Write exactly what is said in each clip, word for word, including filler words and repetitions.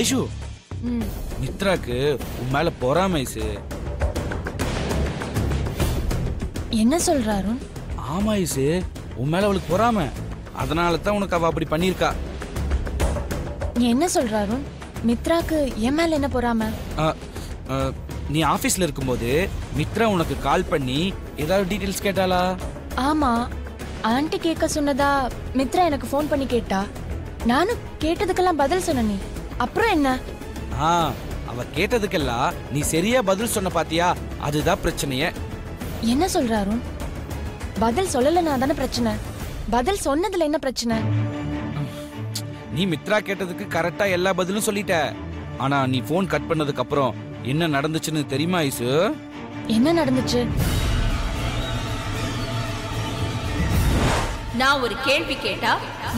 ஐஷு, மித்ராக்கு உன் மேல பொறாமை. என்ன சொல்றாரு? ஆமா ஐசு, உன் மேல அவளுக்கு பொறாமை. அதனால தான் உனக்கு அவ அப்படி பண்ணிருக்கா. நீ என்ன சொல்றாரு? மித்ராக்கு என் மேல என்ன பொறாமை? நீ ஆபீஸ்ல இருக்கும்போது மித்ரா உனக்கு கால் பண்ணி ஏதாவது டீடைல்ஸ் கேட்டாளா? ஆமா, ஆண்டி கேட்க சொன்னதா மித்ரா எனக்கு ஃபோன் பண்ணி கேட்டா. நானும் கேட்டதுக்கெல்லாம் பதில் சொன்னே. அப்புறம் என்ன? ஆ, அவ கேட்டதுக்கெல்லாம் நீ சரியா பதில் சொன்ன பாத்தியா? அதுதான் பிரச்சனையே. என்ன சொல்றாரு? பதில் சொல்லலனா தான பிரச்சனை. பதில் சொன்னதுல என்ன பிரச்சனை? நீ மித்ரா கேட்டதுக்கு கரெக்டா எல்லா பதிலும் சொல்லிட்ட. ஆனா நீ ஃபோன் கட் பண்ணதுக்கு அப்புறம் என்ன நடந்துச்சுன்னு தெரியுமா ஐசு? என்ன நடந்துச்சு? நான் ஒரு கேள்வி கேட்டா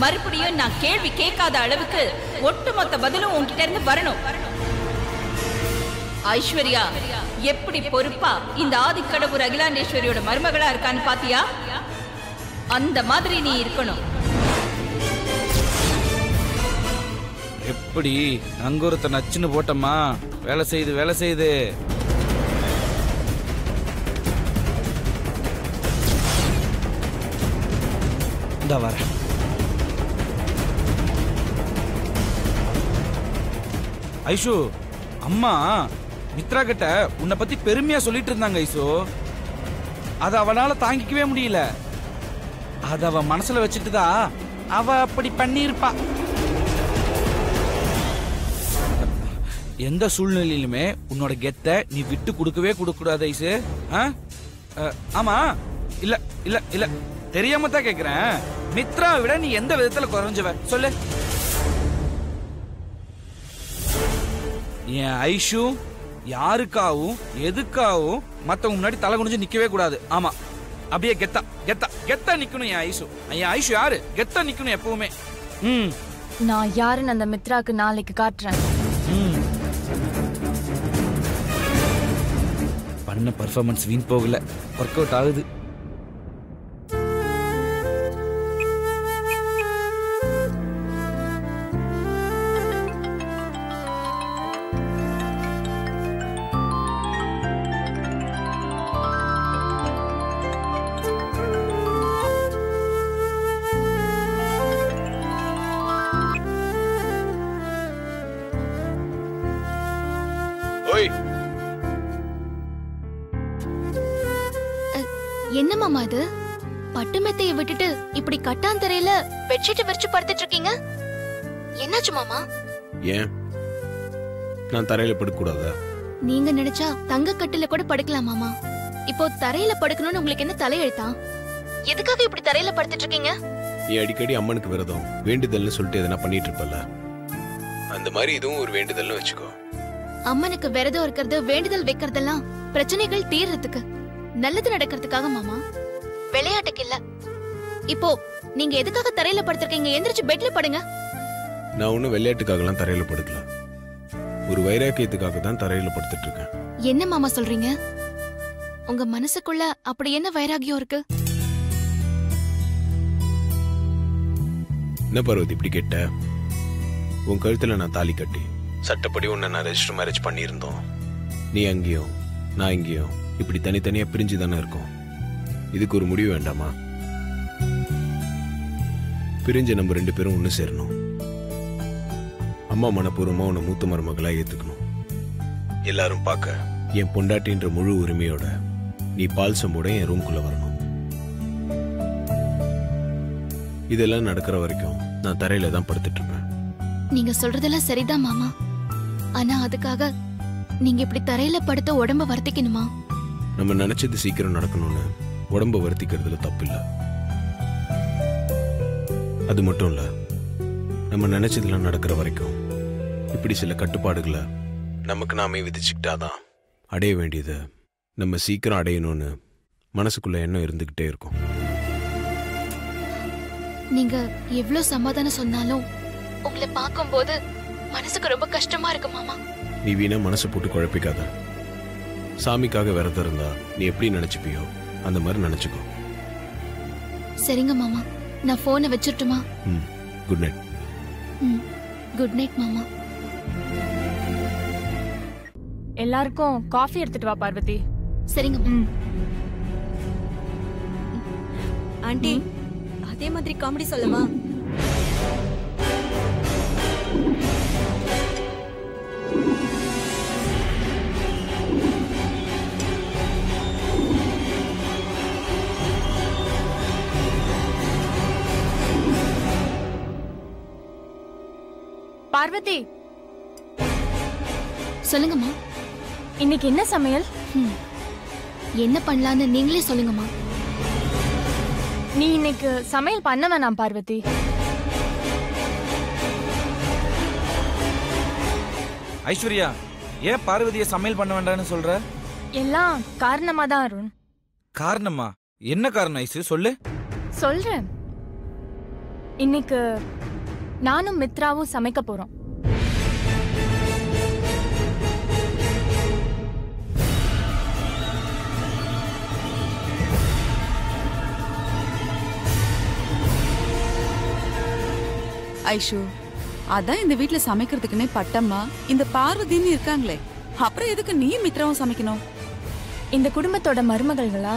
மறுபடியும் நான் கேள்வி கேட்காத அளவுக்கு ஒட்டுமொத்த பதிலும் உன்கிட்ட இருந்து வரணும். ஐஸ்வர்யா எப்படி பொறுப்பா இந்த ஆதிக்கடவுர் அகிலாண்டேஸ்வரியோட மருமகளா இருக்கான்னு பாத்தியா? அந்த மாதிரி நீ இருக்கணும். எப்படி அங்கொருத்த நச்சுன்னு போட்டமா? வேலை செய்து வேலை செய்து இந்த வர ஐஷு, அம்மா மித்ரா கிட்ட உன்னை பத்தி பெருமையா சொல்லிட்டு இருந்தாங்க ஐஷு. அது அவளால தாங்கிக்கவே முடியல. அது அவ மனசுல வச்சுட்டுதா அவ அப்படி பண்ணிருப்பா. எந்த சூழ்நிலையிலுமே உன்னோட கெத்தை நீ விட்டு கொடுக்கவே கொடுக்க கூடாது ஐசு. ஆமா, இல்ல இல்ல இல்ல தெரியாம தான் கேக்குறேன். மித்ரா விட நீ எந்த விதத்துல குறைஞ்சவ சொல்லு? என் ஐஷு யாருக்காவும் எதுக்காவும் மத்தவங்க முன்னாடி தலை குனிஞ்சு நிக்கவே கூடாது. ஆமா, அப்படியே கெத்தா கெத்தா கெத்தா நிக்கணும் என் ஐஷு. என் ஐஷு யாரு? கெத்தா நிக்கணும் எப்பவுமே. ம், நான் யாருன்னு அந்த மித்ராக்கு நாளைக்கு காட்டுறேன். பண்ண பர்ஃபார்மன்ஸ் வீண் போகல, ஒர்க் அவுட் ஆகுது. என்னமாமா இது? பட்டு மெத்தையை விட்டுட்டு இப்படி கட்டாந்தரையில பெட்ஷீட் விரிச்சு படுத்துட்டு இருக்கீங்க, என்னாச்சு மாமா? ஏன் நான் தரையில படுக்க கூடாதா? நீங்க நினைச்சா தங்க கட்டில கூட படுக்கலாம் மாமா. இப்போ தரையில படுக்கணும்னு உங்களுக்கு என்ன தலையெழுத்தா? எதுக்காக இப்படி தரையில படுத்துட்டு இருக்கீங்க? நீ அடிக்கடி அம்மனுக்கு விரதம் வேண்டுதல்னு சொல்லிட்டு எதனா பண்ணிட்டு இருப்பல, அந்த மாதிரி இதுவும் ஒரு வேண்டுதல்னு வச்சுக்கோ. அம்மனுக்கு விரதம் இருக்கிறது வேண்டுதல் வைக்கிறதெல்லாம் பிரச்சனைகள் தீர்றதுக்கு நல்லது நடக்கிறதுக்காக மாமா, விளையாட்டுக்கு இல்ல. இப்போ நீங்க எதுக்காக தரையில படுத்துறீங்க? எந்திரச்சு பெட்ல படுங்க. நான் ஒண்ணு விளையாட்டுக்காகலாம் தரையில படுக்கல, ஒரு வைராக்கியத்துக்காக தான் தரையில படுத்துட்டு இருக்கேன். என்ன மாமா சொல்றீங்க? உங்க மனசுக்குள்ள அப்படி என்ன வைராக்கியம் இருக்கு? என்ன பர்வதி இப்படி கேட்ட? உன் கழுத்துல நான் தாலி கட்டி சட்டப்படி உன்னை நான் ரெஜிஸ்டர் மேரேஜ் பண்ணியிருந்தோம். நீ அங்கேயும் நான் இங்கேயும் இப்படி தனித்தனியா பிரிஞ்சு தானே இருக்கும். இதுக்கு ஒரு முடிவு வேண்டாமா? பிரிஞ்ச நம்ம ரெண்டு பேரும் ஒண்ணு சேரணும். அம்மா மனப்பூர்வமா உன்னை மூத்த மருமகளா ஏத்துக்கணும். எல்லாரும் பார்க்க என் பொண்டாட்டின்ற முழு உரிமையோட நீ பால்சமோட என் ரூம்குள்ள வரணும். இதெல்லாம் நடக்கிற வரைக்கும் நான் தரையில தான் படுத்துட்டு இருப்பேன். நீங்க சொல்றதெல்லாம் சரிதான் மாமா, ஆனா அதுக்காக நீங்க இப்படி தரையில படுத்த உடம்ப வருத்திக்கணுமா? நம்ம நினைச்சது சீக்கிரம் நடக்கணும்னு உடம்ப வருத்திக்கிறதுல தப்பு இல்ல. அது மட்டும் இல்ல, நம்ம நினைச்சதெல்லாம் நடக்கிற வரைக்கும் இப்படி சில கட்டுப்பாடுகளை நமக்கு நாமே விதிச்சுக்கிட்டாதான் அடைய வேண்டியது நம்ம சீக்கிரம் அடையணும்னு மனசுக்குள்ள எண்ணம் இருந்துகிட்டே இருக்கும். நீங்க எவ்வளவு சமாதானம் சொன்னாலும் உங்களை பார்க்கும்போது மனசுக்கு ரொம்ப கஷ்டமா இருக்கு மாமா. நீ வீணா மனசு போட்டு குழப்பிக்காத. சாமிக்காக விரதம் இருந்தா நீ எப்படி நினைச்சுப்பியோ அந்த மாதிரி நினைச்சுக்கோ. சரிங்க மாமா, நான் போனை வச்சிரட்டுமா? ம், குட் நைட். ம், குட் நைட் மாமா. எல்லாருக்கும் காஃபி எடுத்துட்டு வா பார்வதி. சரிங்க ஆண்டி. அதே மாதிரி காமெடி சொல்லுமா? பார்வதி சொல்லுங்கம்மா, இன்னைக்கு என்ன சமையல்? என்ன பண்ணலான்னு நீங்களே சொல்லுங்கம்மா. நீ இன்னைக்கு சமையல் பண்ண வேணாம் பார்வதி. ஐஸ்வர்யா, ஏன் பார்வதிய சமையல் பண்ண வேண்டாம்னு சொல்ற? எல்லாம் காரணமா தான் அருண். காரணமா? என்ன காரணம் ஐசு? சொல்லு. சொல்றேன். இன்னைக்கு நானும் மித்ராவும் சமைக்க போறோம். ஐஷு, அதான் இந்த வீட்டுல சமைக்கிறதுக்குன்னே பட்டம்மா இந்த பார்வதின்னு இருக்காங்களே, அப்புறம் எதுக்கு நீ மித்ராவும் சமைக்கணும்? இந்த குடும்பத்தோட மருமகள்களா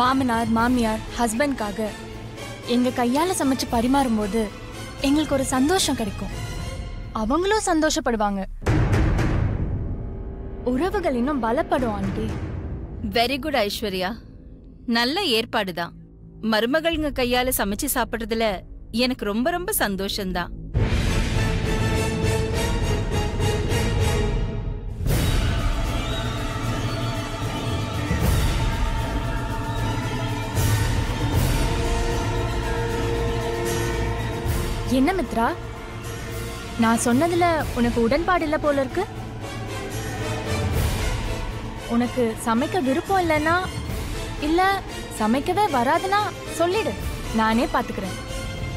மாமனார் மாமியார் ஹஸ்பண்ட்காக எங்க கையால சமைச்சு பரிமாறும் போது எங்களுக்கு ஒரு சந்தோஷம் கிடைக்கும். அவங்களும் சந்தோஷப்படுவாங்க. உறவுகள் இன்னும் பலப்படும் ஆண்டி. வெரி குட் ஐஸ்வர்யா, நல்ல ஏற்பாடுதான். மருமகள்ங்க கையால சமைச்சு சாப்பிடுறதுல எனக்கு ரொம்ப ரொம்ப சந்தோஷம்தான். என்ன மித்ரா, நான் சொன்னதுல உனக்கு உடன்பாடு இல்ல போல இருக்கு. உனக்கு சமைக்க விருப்பம் இல்லைன்னா இல்ல சமைக்கவே வராதுன்னா சொல்லிடு, நானே பாத்துக்கிறேன்.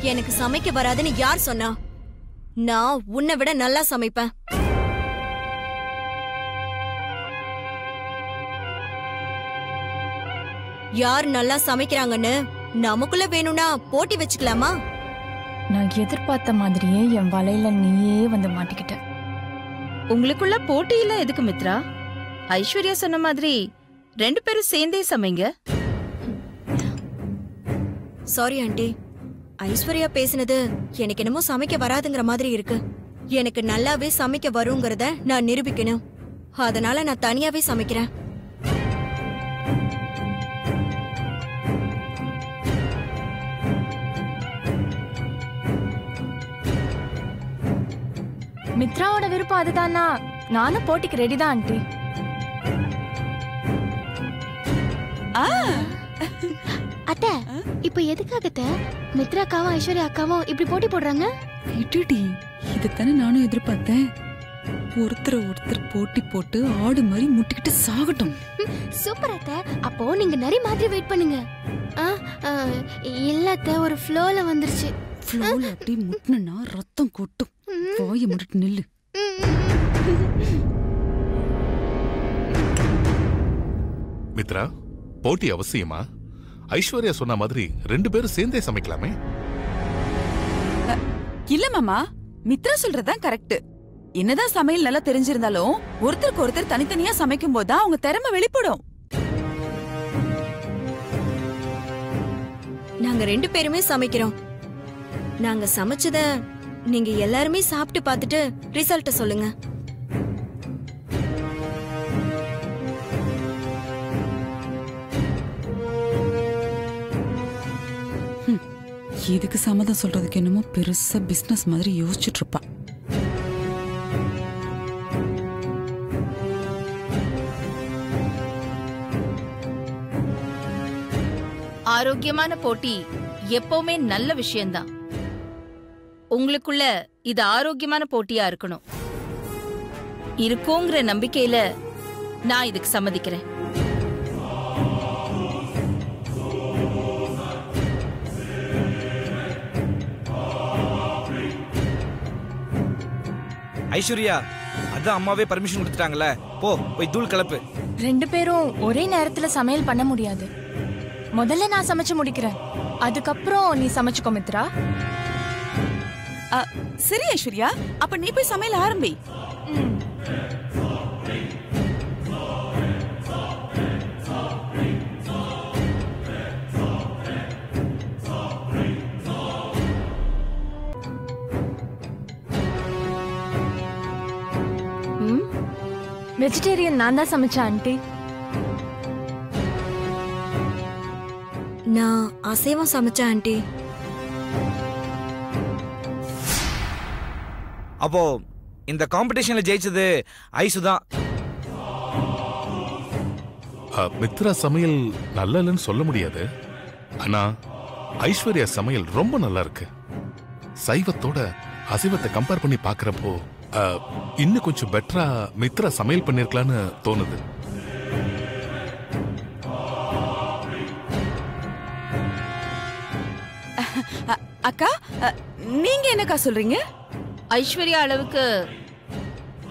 எனக்கு சமைக்க வராதுன்னு யார் சொன்னா? நான் உன்னை விட நல்லா சமைப்பேன். யார் நல்லா சமைக்கிறாங்கன்னு நமக்குள்ள வேணும்னா போட்டி வச்சுக்கலாமா? நான் எதிர்பார்த்த மாதிரியே என் வலையில நீயே வந்து மாட்டிக்கிட்ட. உங்களுக்குள்ள போட்டி இல்ல எதுக்கு மித்ரா? ஐஸ்வர்யா சொன்ன மாதிரி ரெண்டு பேரும் சேர்ந்தே சமைங்க. சாரி ஆண்டி, ஐஸ்வர்யா பேசினது எனக்கு என்னமோ சமைக்க வராதுங்கிற மாதிரி இருக்கு. எனக்கு நல்லாவே சமைக்க வருங்கிறத நான் நிரூபிக்கணும். அதனால நான் தனியாவே சமைக்கிறேன். மித்ராவோட விருப்பம் அதுதானா? நானும் போட்டிக்கு ரெடிதான் ஆண்டி. அத்த, இப்ப எதுக்காகத்த மித்ராக்காவும் ஐஸ்வர்யா அக்காவும் இப்படி போட்டி போடுறாங்க? இதுதானே நானும் எதிர்பார்த்தேன். ஒருத்தர் ஒருத்தர் போட்டி போட்டு ஆடு மாதிரி முட்டிக்கிட்டு சாகட்டும். சூப்பர் அத்த, அப்போ நீங்க நிறைய மாதிரி வெயிட் பண்ணுங்க. இல்லத்த, ஒரு ஃப்ளோல வந்துருச்சு. ஃப்ளோல அப்படி முட்டினா ரத்தம் கொட்டும். வாயை முடிட்டு நில்லு. மித்ரா, போட்டி அவசியமா? ஐஸ்வர்யா சொன்ன மாதிரி ரெண்டு பேரும் சேர்ந்தே சமைக்கலாமே. இல்ல மாமா, மித்ரா சொல்றதுதான் கரெக்ட். என்னதான் சமையல் நல்லா தெரிஞ்சிருந்தாலும் ஒருத்தருக்கு ஒருத்தர் தனித்தனியா சமைக்கும் போதுதான் அவங்க திறமை வெளிப்படும். நாங்க ரெண்டு பேருமே சமைக்கிறோம். நாங்க சமைச்சத நீங்க எல்லாருமே சாப்பிட்டு பார்த்துட்டு ரிசல்ட்ட சொல்லுங்க. இதுக்கு சம்மதம் சொல்றதுக்கு என்னமோ பெருசா பிசினஸ் மாதிரி யோசிச்சுட்டு இருப்பா. ஆரோக்கியமான போட்டி எப்பவுமே நல்ல விஷயம்தான். உங்களுக்குள்ள இது ஆரோக்கியமான போட்டியா இருக்கணும். இருக்குங்கிற நம்பிக்கையில நான் இதுக்கு சம்மதிக்கிறேன். ஐஸ்வர்யா, அதான் அம்மாவே பர்மிஷன் கொடுத்துட்டாங்கல, போ போய் தூள் கலப்பு. ரெண்டு பேரும் ஒரே நேரத்துல சமையல் பண்ண முடியாது. முதல்ல நான் சமைச்சு முடிக்கிறேன், அதுக்கப்புறம் நீ சமைச்சுக்கோ மித்ரா. சரி ஐஸ்வர்யா, அப்ப நீ போய் சமையல் ஆரம்பி. Vegetarian nanda samacha aunty. Na asevam samacha aunty. Appo in the competition la jeichadu Aisu da. Mitra samayal nalla illanu solla mudiyadhu. Ana Aishwarya samayal romba nalla irukku. Saivathoda asaivatha compare panni paakrappo இன்னும் கொஞ்சம் பெட்டரா மித்ரா சமையல் பண்ணிருக்கலான்னு தோணுது. அக்கா நீங்க என்னக்கா சொல்றீங்க? ஐஸ்வர்யா அளவுக்கு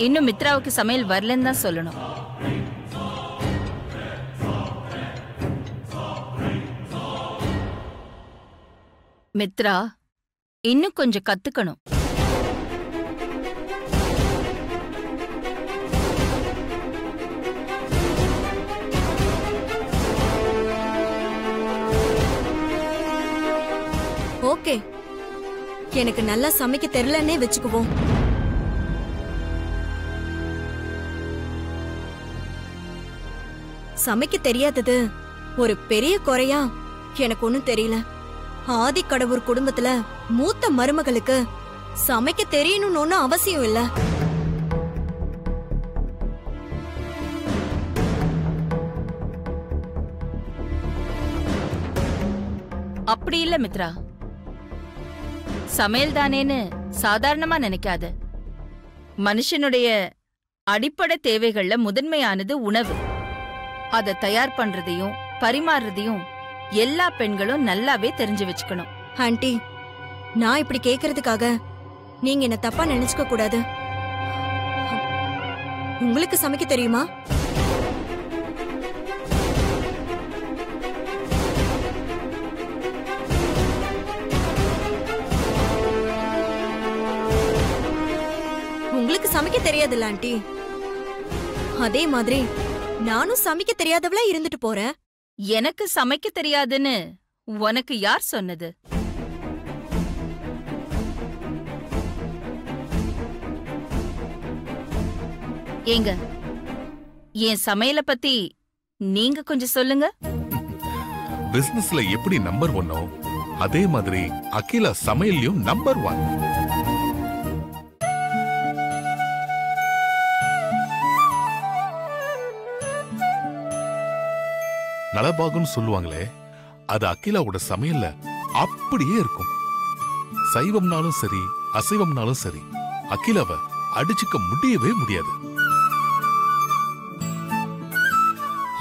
இன்னும் மித்ராவுக்கு சமையல் வரலன்னு தான் சொல்லணும். மித்ரா இன்னும் கொஞ்சம் கத்துக்கணும். ஓகே, எனக்கு நல்லா சமைக்க தெரியலன்னே வெச்சுக்குவோம். சமைக்க தெரியாதது ஒரு பெரிய குறையா எனக்கு ஒண்ணும் தெரியல. ஆதி கடவுர் குடும்பத்துல மூத்த மருமகளுக்கு சமைக்க தெரியணும்னு ஒன்னும் அவசியம் இல்ல. அப்படி இல்ல மித்ரா, சமையல் தானேன்னு சாதாரணமா நினைக்காத. மனுஷனுடைய அடிப்படை தேவைகள்ல முதன்மையானது உணவு. அதை தயார் பண்றதையும் பரிமாறுறதையும் எல்லா பெண்களும் நல்லாவே தெரிஞ்சு வச்சுக்கணும். ஆண்டி, நான் இப்படி கேக்குறதுக்காக நீங்க என்ன தப்பா நினைச்சுக்க கூடாது. உங்களுக்கு சமைக்க தெரியுமா? சமைக்க தெரியாதுல்ல ஆண்டி, அதே மாதிரி நானும் சமைக்க தெரியாதவளா இருந்துட்டு போறேன். எனக்கு சமைக்க தெரியாதுன்னு உனக்கு யார் சொன்னது? ஏங்க, என் சமையலை பத்தி நீங்க கொஞ்சம் சொல்லுங்க. பிசினஸ்ல எப்படி நம்பர் ஒன்னோ அதே மாதிரி அகிலா சமையல்லையும் நம்பர் ஒன். நலபாகுன்னு சொல்லுவாங்களே, அது அகிலாவோட சமையல்ல அப்படியே இருக்கும். சைவம்னாலும் சரி அசைவம்னாலும் சரி அகிலாவை அடிச்சுக்க முடியவே முடியாது.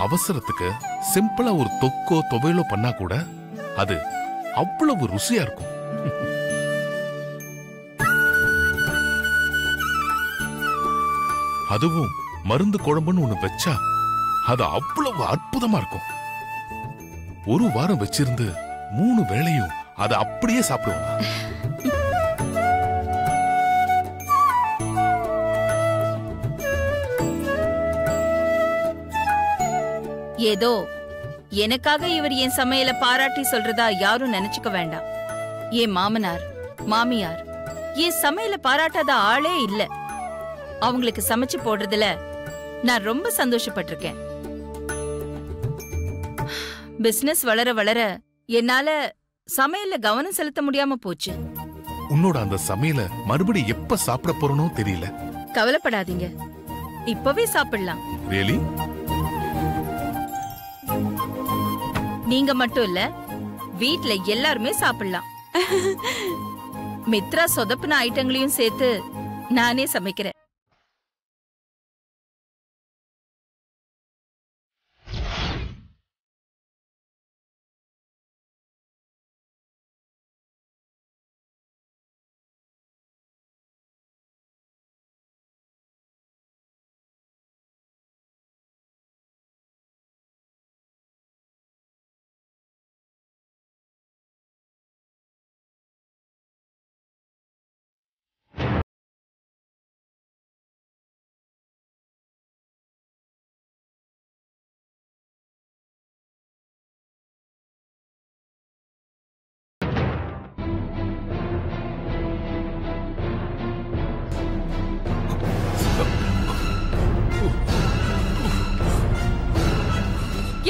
அவசரத்துக்கு சிம்பிளா ஒரு தொக்கோ துவையலோ பண்ணா கூட அது அவ்வளவு ருசியா இருக்கும். அதுவும் மருந்து குழம்புன்னு ஒண்ணு வச்சா அது அவ்வளவு அற்புதமா இருக்கும். ஒரு வாரம் வச்சிருந்து மூணு வேளையும் அதை அப்படியே சாப்பிடுவோம். ஏதோ எனக்காக இவர் என் சமையலை பாராட்டி சொல்றதா யாரும் நினைச்சுக்க வேண்டாம். என் மாமனார் மாமியார் என் சமையலை பாராட்டாத ஆளே இல்ல. அவங்களுக்கு சமைச்சு போடுறதுல நான் ரொம்ப சந்தோஷப்பட்டிருக்கேன். பிசினஸ் வளர வளர என்னால சமையல்ல கவனம் செலுத்த முடியாம போச்சு. உன்னோட அந்த சமையல மறுபடியும் எப்ப சாப்பிட போறனோ தெரியல. கவலைப்படாதீங்க, இப்பவே சாப்பிடலாம். ரியலி? நீங்க மட்டும் இல்ல, வீட்ல எல்லாருமே சாப்பிடலாம். மித்ரா சொதப்பின ஐட்டங்களையும் சேர்த்து நானே சமைக்கிறேன்.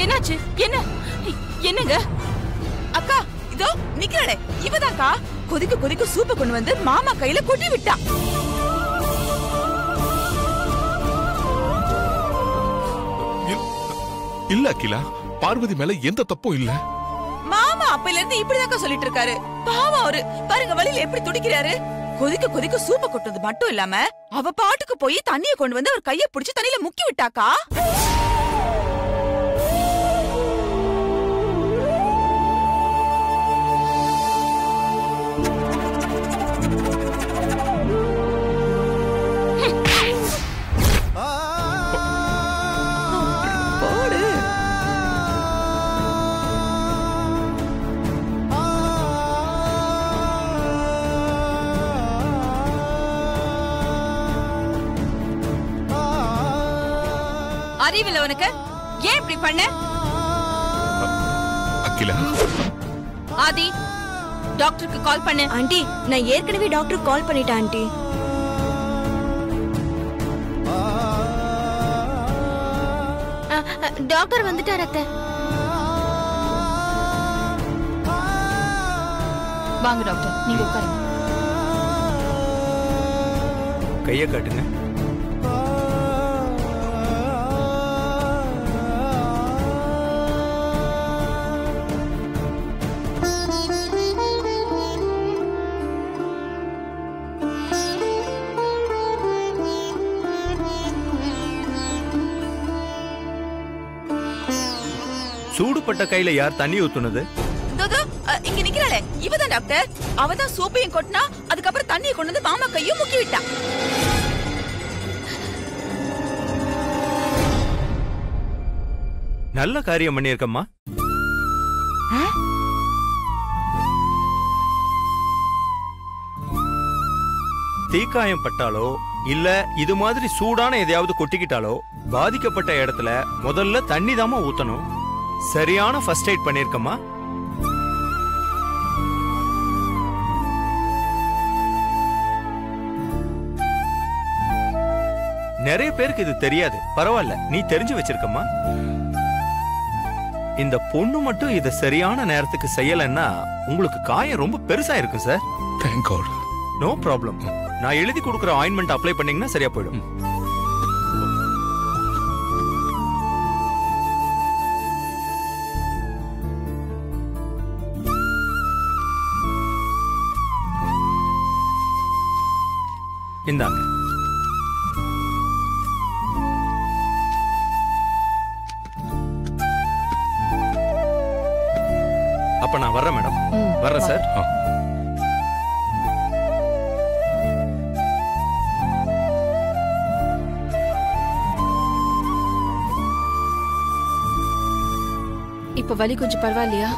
என்னாச்சு? என்ன என்னங்க அக்கா இதோ நிக்கிறளே இவதாக்கா கொதிக்கு கொதிக்கு சூப்பு கொண்டு வந்து மாமா கையில கொட்டி விட்டா. இல்ல அகிலா, பார்வதி மேல எந்த தப்பும் இல்ல. மாமா அப்பையில இருந்து இப்படிதாக்கா சொல்லிட்டு இருக்காரு. பாவம் அவரு, பாருங்க வழியில எப்படி துடிக்கிறாரு. கொதிக்க கொதிக்க சூப்பை கொட்டது மட்டும் இல்லாம அவ பாட்டுக்கு போய் தண்ணியை கொண்டு வந்து அவர் கையை பிடிச்சி தண்ணியில முக்கி விட்டாக்கா. அறிவில்ல உனக்கு, ஏன் இப்படி பண்ண? அகிலா ஆதி டாக்டருக்கு கால் பண்ணு. ஆண்டி நான் ஏற்கனவே டாக்டருக்கு கால் பண்ணிட்டேன் ஆண்டி. டாக்டர் வந்துட்டார் அத்தை. வாங்க டாக்டர், நீங்க உட்காருங்க. கையை காட்டுங்க. சூடுபட்ட கையில யார் தண்ணி ஊத்துனது? தது இங்க நிக்கறாளே இவதான் டாக்டர். அவ தான் சோப்பையும் கொட்டினா, அதுக்கு அப்புறம் தண்ணியை கொண்டு வந்து மாமா கையும் முக்கி விட்டா. நல்ல காரியம் பண்ணியிருக்கம்மா. தீக்காயம் பட்டாலோ இல்ல இது மாதிரி சூடான எதையாவது கொட்டிக்கிட்டாலோ பாதிக்கப்பட்ட இடத்துல முதல்ல தண்ணி தாமா ஊத்தணும். சரியான ஃபர்ஸ்ட் எய்ட் பண்ணிருக்கம்மா. நிறைய பேருக்கு இது தெரியாது, பரவாயில்ல நீ தெரிஞ்சு வச்சிருக்கம்மா. இந்த பொண்ணு மட்டும் இதை சரியான நேரத்துக்கு செய்யலன்னா உங்களுக்கு காயம் ரொம்ப பெருசா இருக்கும் sir. Thank God. No problem. நான் எழுதி கொடுக்குற ஆயின்மெண்ட் அப்ளை பண்ணீங்கன்னா சரியா போயிடும். இந்தாங்க. அப்ப நான் வர்றேன் மேடம். வர்றேன் சார். இப்ப வலி கொஞ்சம் பரவாயில்லையா?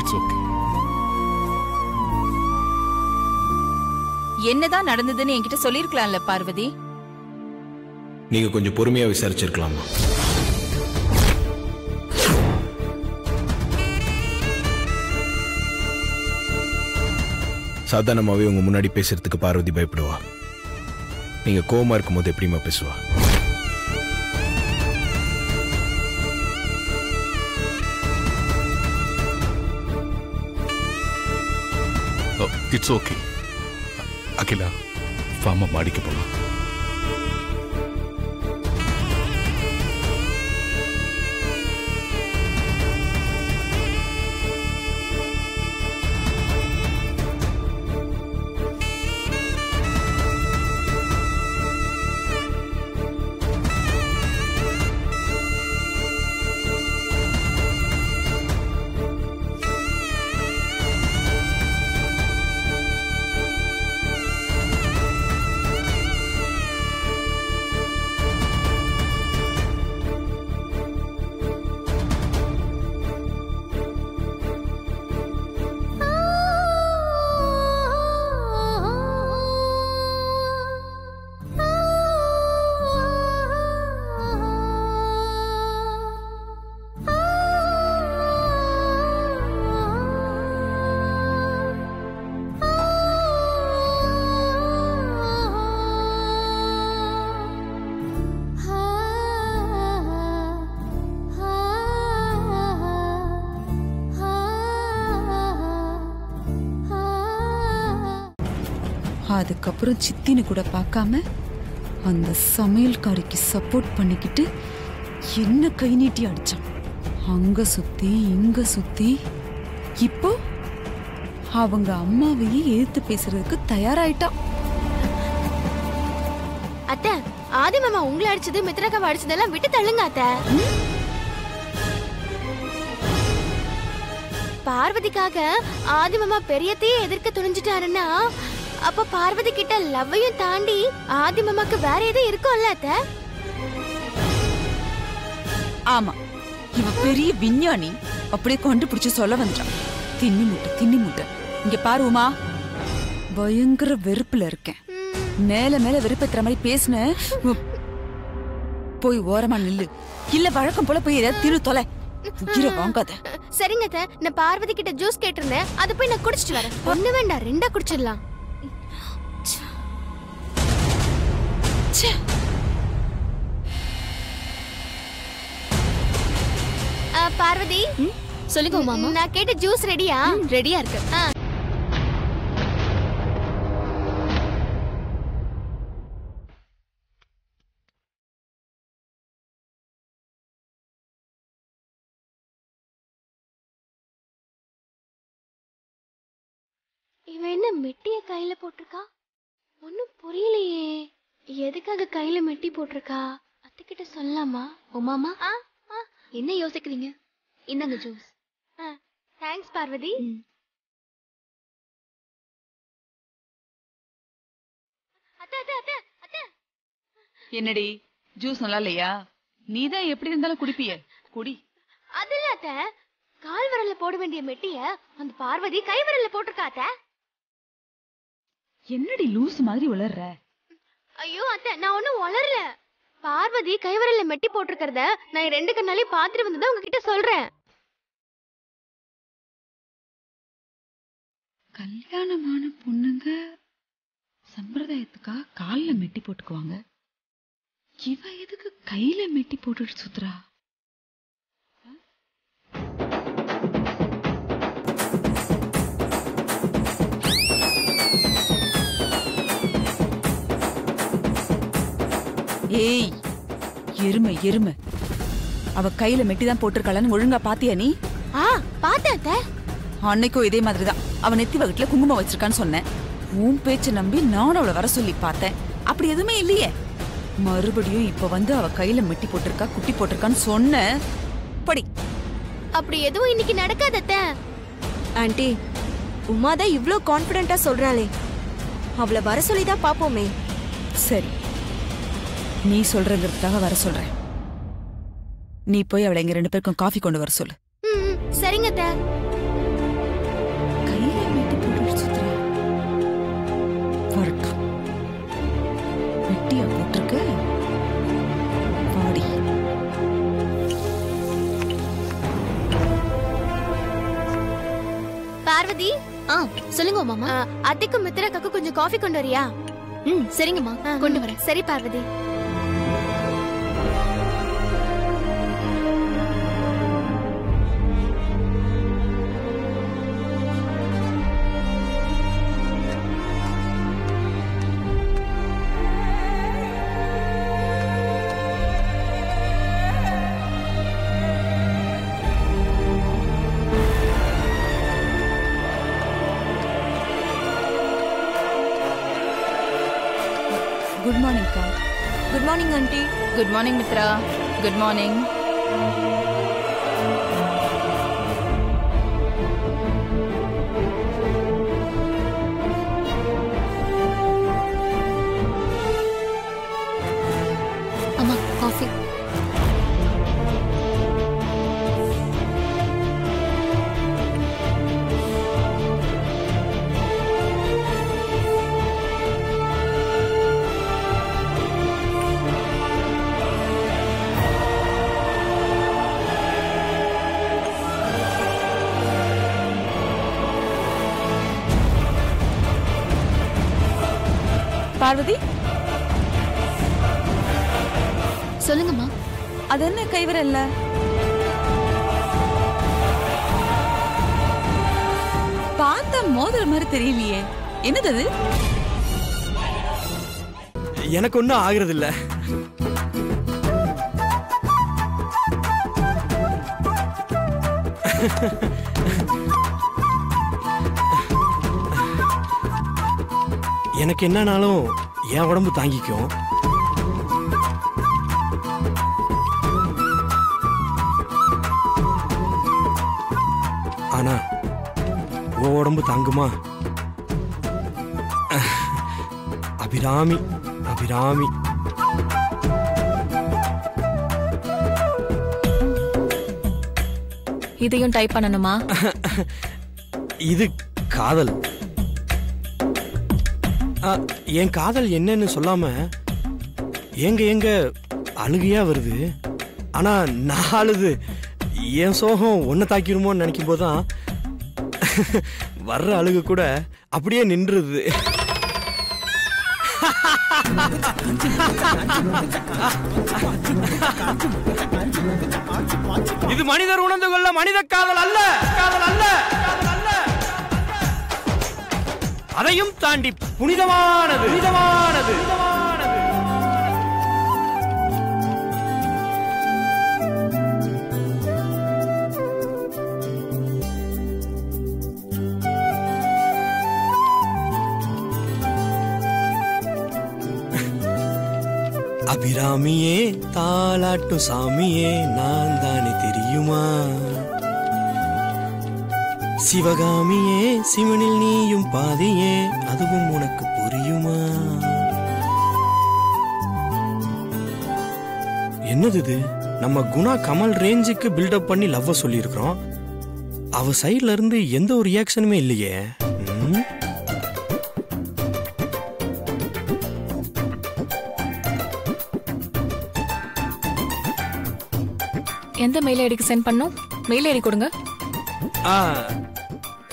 It's okay. என்னதான் நடந்ததுன்னு என்கிட்ட சொல்லிருக்கலாம்ல பார்வதி. நீங்க கொஞ்சம் பொறுமையா விசாரிச்சிருக்கலாமா? சாதாரணமாவே உங்க முன்னாடி பேசுறதுக்கு பார்வதி பயப்படுவா. நீங்க கோவமா இருக்கும்போது எப்படிமா பேசுவா? It's okay. அகிலா ஃபார்மை மாடிக்கு போகலாம். அதுக்கப்புறம் சித்தின்னு கூட பார்க்காம அந்த சமையல்காரிக்கு சப்போர்ட் பண்ணிக்கிட்டு என்ன கை நீட்டி அடிச்சான். அங்கே சுற்றி இங்கே சுற்றி இப்போ அவங்க அம்மாவையே எதிர்த்து பேசுறதுக்கு தயாராயிட்டான். அத்தை, ஆதி மாமா உங்களை அடிச்சது மித்ராக்காவை அடிச்சதெல்லாம் விட்டு தள்ளுங்க அத்தை. பார்வதிக்காக ஆதி மாமா பெரியத்தையே எதிர்க்க துணிஞ்சிட்டாருன்னா அப்ப பார்வதி கிட்ட லவ்வையும் தாண்டி ஆதி மாமாக்கு வேற எதுவும் இருக்கும்ல அத்தை? ஆமா, இவ பெரிய விஞ்ஞானி, அப்படியே கண்டுபிடிச்சு சொல்ல வந்துட்டான். தின்னி முட்டை தின்னி முட்டை இங்க பாருமா, பயங்கர வெறுப்புல இருக்கேன். மேல மேல வெறுப்பத்துற மாதிரி பேசுன போய் ஓரமா நில்லு, இல்ல வழக்கம் போல போய் ஏதாவது திரு தொலை. சரிங்க அத்தை, நான் பார்வதி கிட்ட ஜூஸ் கேட்டிருந்தேன், அது போய் நான் குடிச்சிட்டு வரேன். ஒண்ணு வேண்டாம், ரெண்டா குடிச்சிடலாம். பார்வதி சொல்லுங்க மாமா, நான் கேட்ட ஜூஸ் ரெடியா? ரெடியா இருக்கு. இவன் என்ன மெட்டிய கையில போட்டிருக்கா? ஒன்னும் புரியலையே, எதுக்காக கையில மெட்டி போட்டிருக்கா? அத்தைக்கிட்ட சொல்லலாமா? உமாமா என்ன யோசிக்கிறீங்க? இந்தாங்க ஜூஸ். தேங்க்ஸ் பார்வதி. என்னடி ஜூஸ் நல்லா இல்லையா? நீதான் எப்படி இருந்தாலும் குடிப்பிய, குடி. அது இல்ல அத்தை, கால் விரல்ல போட வேண்டிய மெட்டிய அந்த பார்வதி கை விரல்ல போட்டிருக்கா அத்தை. என்னடி லூசு மாதிரி உளறற? ஐயோ அத்தை, நான் ஒன்னும் உளறல. பார்வதி கைவிரல்ல மெட்டி போட்டிருக்கிறத நான் ரெண்டு கண்ணாலே பாத்துட்டு வந்ததா உங்ககிட்ட சொல்றேன். கல்யாணமான பொண்ணுங்க சம்பிரதாயத்துக்கா கால்ல மெட்டி போட்டுக்குவாங்க, இவ எதுக்கு கையில மெட்டி போட்டுட்டு சுத்துறா? ஏய் எருமை எருமை, அவ கையில மெட்டிதான் போட்டிருக்காளன்னு ஒழுங்கா பாத்தியா நீ? ஆ பாத்த, அன்னைக்கும் இதே மாதிரிதான். அவன் நெத்தி வகுட்டுல குங்குமம் வச்சிருக்கான்னு சொன்னேன். உன் பேச்ச நம்பி நானும் அவளை வர சொல்லி பார்த்தேன், அப்படி எதுவுமே இல்லையே. மறுபடியும் இப்ப வந்து அவ கையில மெட்டி போட்டிருக்கா குட்டி போட்டிருக்கான்னு சொன்ன படி. அப்படி எதுவும் இன்னைக்கு நடக்காத ஆண்டி. உமாதான் இவ்ளோ கான்பிடென்டா சொல்றாளே, அவளை வர சொல்லிதான் பாப்போமே. சரி, நீ சொல்றதுக்காக வர சொல்றேன். நீ போய் அவளை எங்க ரெண்டு பேருக்கும் காஃபி கொண்டு வர சொல்லு. சரிங்க அத்தை. கையில மெட்டி போட்டு வரட்டும், மெட்டியா போட்டிருக்க பாடி. பார்வதி ஆ சொல்லுங்க மாமா, அத்தைக்கும் மித்ராக்காக்கு கொஞ்சம் காஃபி கொண்டு வரியா? ம் சரிங்கம்மா, கொண்டு வரேன். சரி Parvati. Good morning, Ka. Good morning, Auntie. Good morning, Mitra. Good morning. Amma, coffee. Parvati சொல்லுங்கம்மா, அது என்ன கைவிரல்ல? பார்த்த மோதிர மாதிரி தெரியலையே, என்னது அது? எனக்கு ஒன்றும் ஆகிறது இல்லை. எனக்கு என்னன்னாலும் என் உடம்பு தாங்கிக்கும். ஆனா உன் உடம்பு தாங்குமா? அபிராமி அபிராமி இதையும் டைப் பண்ணணுமா? இது காதல். என் காதல் என்னன்னு சொல்லாம எங்க எங்க அழுகையா வருது. ஆனா நான் அழுது என் சோகம் ஒன்ன தாக்கிடுமோன்னு நினைக்கும் போதுதான் வர்ற அழுகு கூட அப்படியே நின்றுது. இது மனிதர் உணர்ந்து கொள்ள மனித காதல் அல்ல, காதல் அல்ல, அதையும் தாண்டி புனிதமானது, புனிதமானது. அபிராமியே தாலாட்டு சாமியே நான் தானே தெரியுமா? சிவகாமியே சிவனில் நீயும் பாதியே அதுவும் உனக்கு புரியுமா? என்னது இது? நம்ம குணா கமல் ரேஞ்சுக்கு பில்டப் பண்ணி லவ்வை சொல்லியிருக்கிறோம். அவ சைட்ல இருந்து எந்த ஒரு ரியாக்ஷனுமே இல்லையே. எந்த மெயில் ஐடிக்கு சென்ட் பண்ணும்? மெயில் ஐடி கொடுங்க.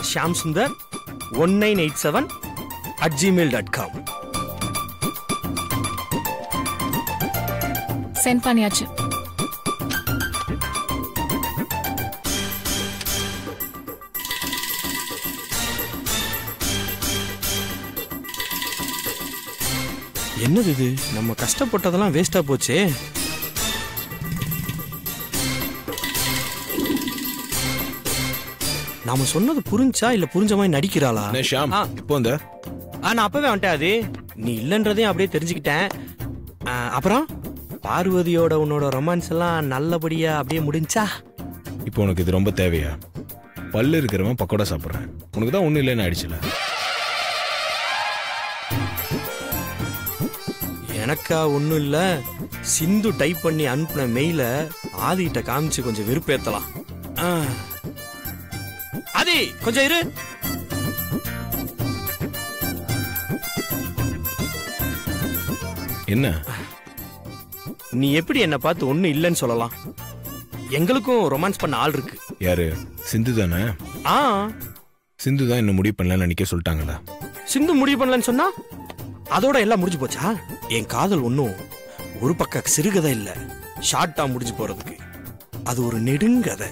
Shamsundar one nine eight seven at Gmail dot com. Send பண்ணியாச்சு. என்னது இது? நம்ம கஷ்டப்பட்டதெல்லாம் வேஸ்டா போச்சே. நாம சொன்னது புரிஞ்சா இல்ல புரிஞ்ச மாதிரி நடிக்கிறாளா? ஷாம் இப்போ அந்த நான் அப்பவே வந்துட்டேன். அது நீ இல்லைன்றதையும் அப்படியே தெரிஞ்சுக்கிட்டேன். அப்புறம் பார்வதியோட உன்னோட ரொமான்ஸ் எல்லாம் நல்லபடியா அப்படியே முடிஞ்சா? இப்போ உனக்கு இது ரொம்ப தேவையா? பல்லு இருக்கிறவன் பக்கோடா சாப்பிட்றேன், உனக்கு தான் ஒன்றும் இல்லைன்னு ஆயிடுச்சுல. எனக்கா ஒன்றும் இல்லை. சிந்து டைப் பண்ணி அனுப்பின மெயில ஆதிகிட்ட காமிச்சு கொஞ்சம் வெறுப்பேத்தலாம். ஆதி கொஞ்சம் இரு. என்ன நீ எப்படி என்ன பார்த்து ஒண்ணு இல்லைன்னு சொல்லலாம்? எங்களுக்கும் ரொமான்ஸ் பண்ண ஆள் இருக்கு. யாரு? சிந்து தானே. ஆ, சிந்து தான் என்ன முடிவு பண்ணலன்னு நினைக்க சொல்லிட்டாங்களா? சிந்து முடிவு பண்ணலன்னு சொன்னா அதோட எல்லாம் முடிஞ்சு போச்சா? என் காதல் ஒன்னும் ஒரு பக்க சிறுகதை இல்ல, ஷார்ட்டா முடிஞ்சு போறதுக்கு. அது ஒரு நெடுங்கதை,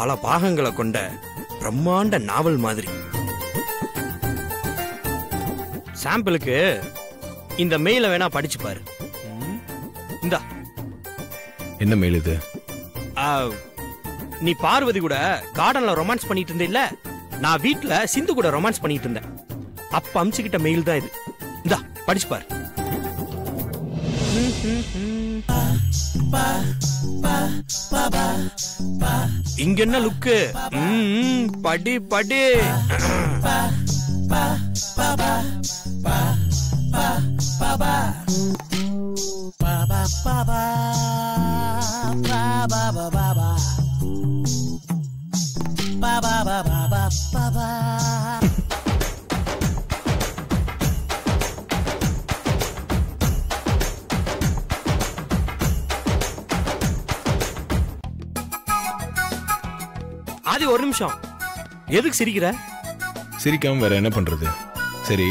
பல பாகங்களை கொண்ட பிரம்மாண்ட நாவல் மாதிரி. சாம்பிளுக்கு இந்த மெயில வேணா படிச்சு பாரு. இந்த என்ன மெயில் இது? நீ பார்வதி கூட கார்டன்ல ரொமான்ஸ் பண்ணிட்டு இருந்த இல்ல, நான் வீட்டுல சிந்து கூட ரொமான்ஸ் பண்ணிட்டு இருந்தேன், அப்ப அமிச்சுக்கிட்ட மெயில் தான் இது. இந்த படிச்சு பாரு. இங்க என்ன லுக்கு? படி படி. அது ஒரு நிமிஷம், எதுக்கு சிரிக்கிற? சிரிக்காம வேற என்ன பண்றது? சரி,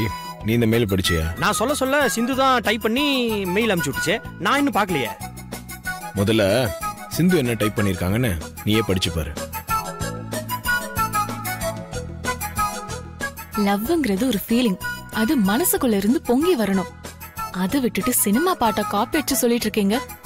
நீ இந்த மெயில் படிச்சியா? நான் சொல்ல சொல்ல சிந்து தான் டைப் பண்ணி மெயில் அனுப்பிச்சு விட்டுச்சு, நான் இன்னும் பார்க்கலையே. முதல்ல சிந்து என்ன டைப் பண்ணிருக்காங்கன்னு நீயே படிச்சு பாரு. லவ்ங்கிறது ஒரு ஃபீலிங், அது மனசுக்குள்ள இருந்து பொங்கி வரணும். அதை விட்டுட்டு சினிமா பாட்டை காப்பி அடிச்சு சொல்லிட்டு இருக்கீங்க.